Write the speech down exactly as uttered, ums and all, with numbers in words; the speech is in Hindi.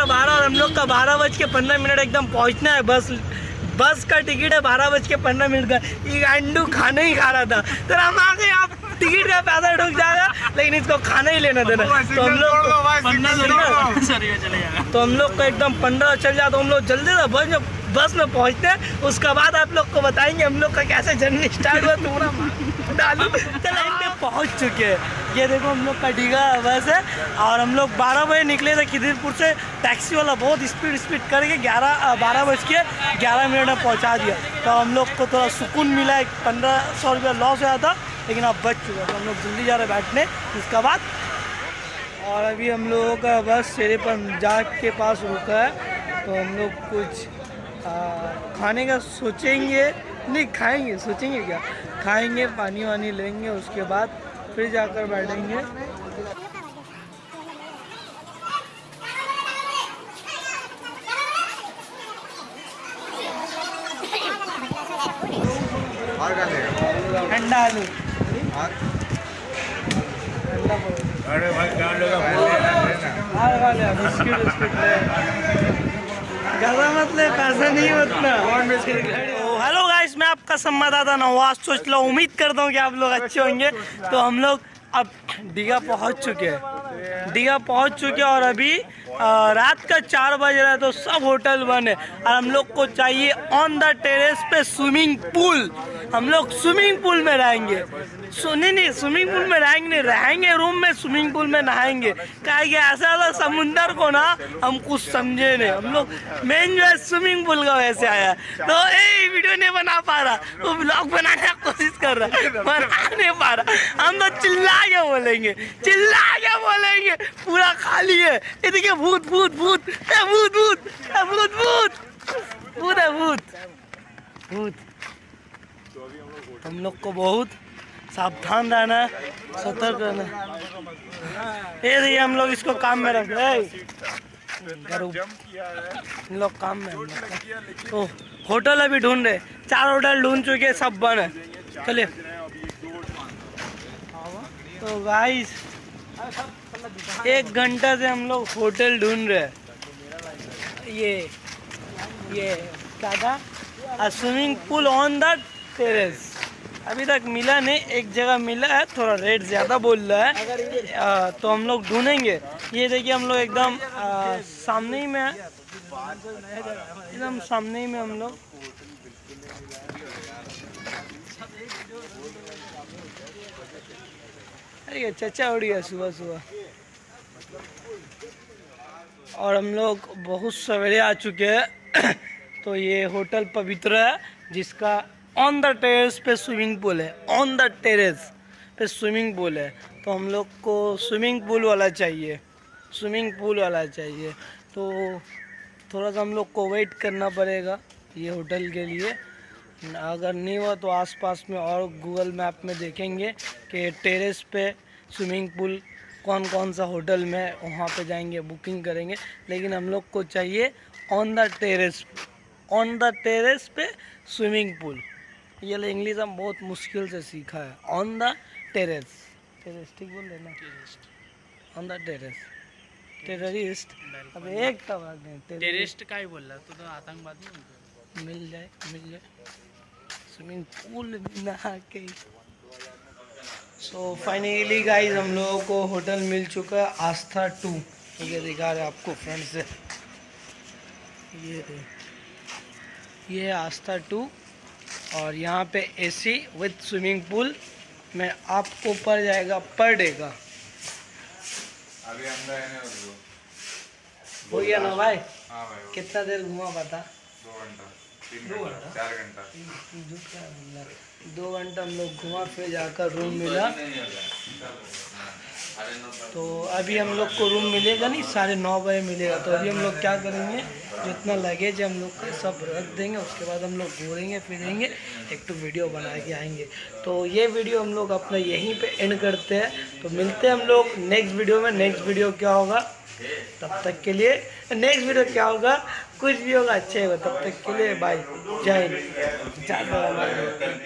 का बारह और हम लोग का बारह बज के पंद्रह मिनट एकदम पहुंचना है। बस बस का टिकट है बारह बज के पंद्रह मिनट का। ये अंडू खाना ही खा रहा था तो हम आ गए। आप टिकट का पैसा ठोक जाएगा लेकिन इसको खाना ही लेना देना। तो हम लोग तो हम लोग का एकदम पंद्रह चल जाता हम लोग जल्दी से बस बस में पहुँचते हैं। उसके बाद आप लोग को बताएंगे हम लोग का कैसे जर्नी स्टार्ट हुआ। थोड़ा डालू चलो हम पहुँच चुके हैं। ये देखो हम लोग का डीघा बस है और हम लोग बारह बजे निकले थे खिदिरपुर से। टैक्सी वाला बहुत स्पीड स्पीड करके ग्यारह बारह बज के ग्यारह मिनट में पहुँचा दिया। तो हम लोग को थोड़ा सुकून मिला। एक पंद्रह सौ रुपया लॉस हो गया था लेकिन अब बच चुका। तो हम लोग जल्दी जा रहे बैठने उसका बाद। और अभी हम लोगों का बस शेरे पंजाब के पास रुका है। तो हम लोग कुछ आ, खाने का सोचेंगे, नहीं खाएंगे सोचेंगे क्या खाएंगे, पानी वानी लेंगे उसके बाद फिर जाकर बैठेंगे। ठंडा आलू हेलो गाइस, मैं आपका संवाददाता नवाज। सोच लो, उम्मीद करता हूँ कि आप लोग अच्छे होंगे। तो हम लोग अब डीघा पहुँच चुके हैं। डीघा पहुँच चुके हैं और अभी आ, रात का चार बज रहा है। तो सब होटल बंद है और हम लोग को चाहिए ऑन द टेरेस पे स्विमिंग पूल। हम लोग स्विमिंग पूल में रहेंगे। सो नहीं नहीं स्विमिंग पूल में रहेंगे नहीं रहेंगे रूम में स्विमिंग पूल में नहाएंगे। क्या कि ऐसा था समुंदर को ना हम कुछ समझे नहीं। हम लोग मेन जो है स्विमिंग पूल का वैसे आया तो ए वीडियो नहीं बना पा रहा, वो ब्लॉग बनाने की कोशिश कर रहा है बना नहीं पा रहा। हम तो चिल्ला के बोलेंगे चिल्ला के बोलेंगे पूरा खाली है। ये देखिए भूत भूत भूत भूत भूत भूत भूत पूरा भूत भूत। हम लोग को बहुत सावधान रहना है, सतर्क रहना है। ये देखिए हम लोग इसको काम में रख रहे लोग काम में। तो होटल अभी ढूंढ रहे, चार होटल ढूंढ चुके, सब बंद है। चलिए तो गाइस एक घंटा से हम लोग होटल ढूंढ रहे हैं। ये ये क्या था swimming pool on the terrace, अभी तक मिला नहीं। एक जगह मिला है, थोड़ा रेट ज़्यादा बोल रहा है। आ, तो हम लोग ढूंढेंगे। ये देखिए हम लोग एकदम सामने ही में है, एकदम सामने ही में हम लोग। अरे चचा उड़ गया सुबह सुबह और हम लोग बहुत सवेरे आ चुके हैं। तो ये होटल पवित्र है जिसका ऑन द टेरेस पे स्विमिंग पूल है। ऑन द टेरेस पे स्विमिंग पूल है तो हम लोग को स्विमिंग पूल वाला चाहिए, स्विमिंग पूल वाला चाहिए। तो थोड़ा सा हम लोग को वेट करना पड़ेगा ये होटल के लिए। अगर नहीं हुआ तो आसपास में और गूगल मैप में देखेंगे कि टेरेस पे स्विमिंग पूल कौन कौन सा होटल में, वहाँ पे जाएंगे बुकिंग करेंगे। लेकिन हम लोग को चाहिए on the terrace, on the terrace पे स्विमिंग पूल। ये इंग्लिश हम बहुत मुश्किल से सीखा है। ऑन द टेरेस, टेरेस ठीक बोल लेना, ऑन द टेरेस टेररिस्ट। अब एक टेररिस्ट का ही बोल रहा तो, तो आतंकवादी मिल जाए मिल जाए स्विमिंग पूल नहा के। सो फाइनली गाइज हम लोगों को होटल मिल चुका है आस्था टू। तो ये दिखा रहे आपको फ्रेंड से, ये ये है आस्था टू और यहाँ पे एसी विद स्विमिंग पूल में आपको पड़ जाएगा पर डे का। हो गया ना भाई, भाई कितना देर घुमा पता? दो घंटा दो घंटा चार घंटा दो घंटा हम लोग घुमा फिर जाकर रूम मिला। तो अभी हम लोग को रूम मिलेगा नहीं, साढ़े नौ बजे मिलेगा। तो अभी हम लोग क्या करेंगे, जितना लगेज हम लोग का सब रख देंगे। उसके बाद हम लोग घूमेंगे फिरेंगे, एक तो वीडियो बना के आएंगे। तो ये वीडियो हम लोग अपना यहीं पे एंड करते हैं। तो मिलते हैं हम लोग नेक्स्ट वीडियो में। नेक्स्ट वीडियो क्या होगा तब तक के लिए, नेक्स्ट वीडियो क्या होगा कुछ भी होगा अच्छा होगा। तब तक के लिए बाय, जय हिंद, जय भारत।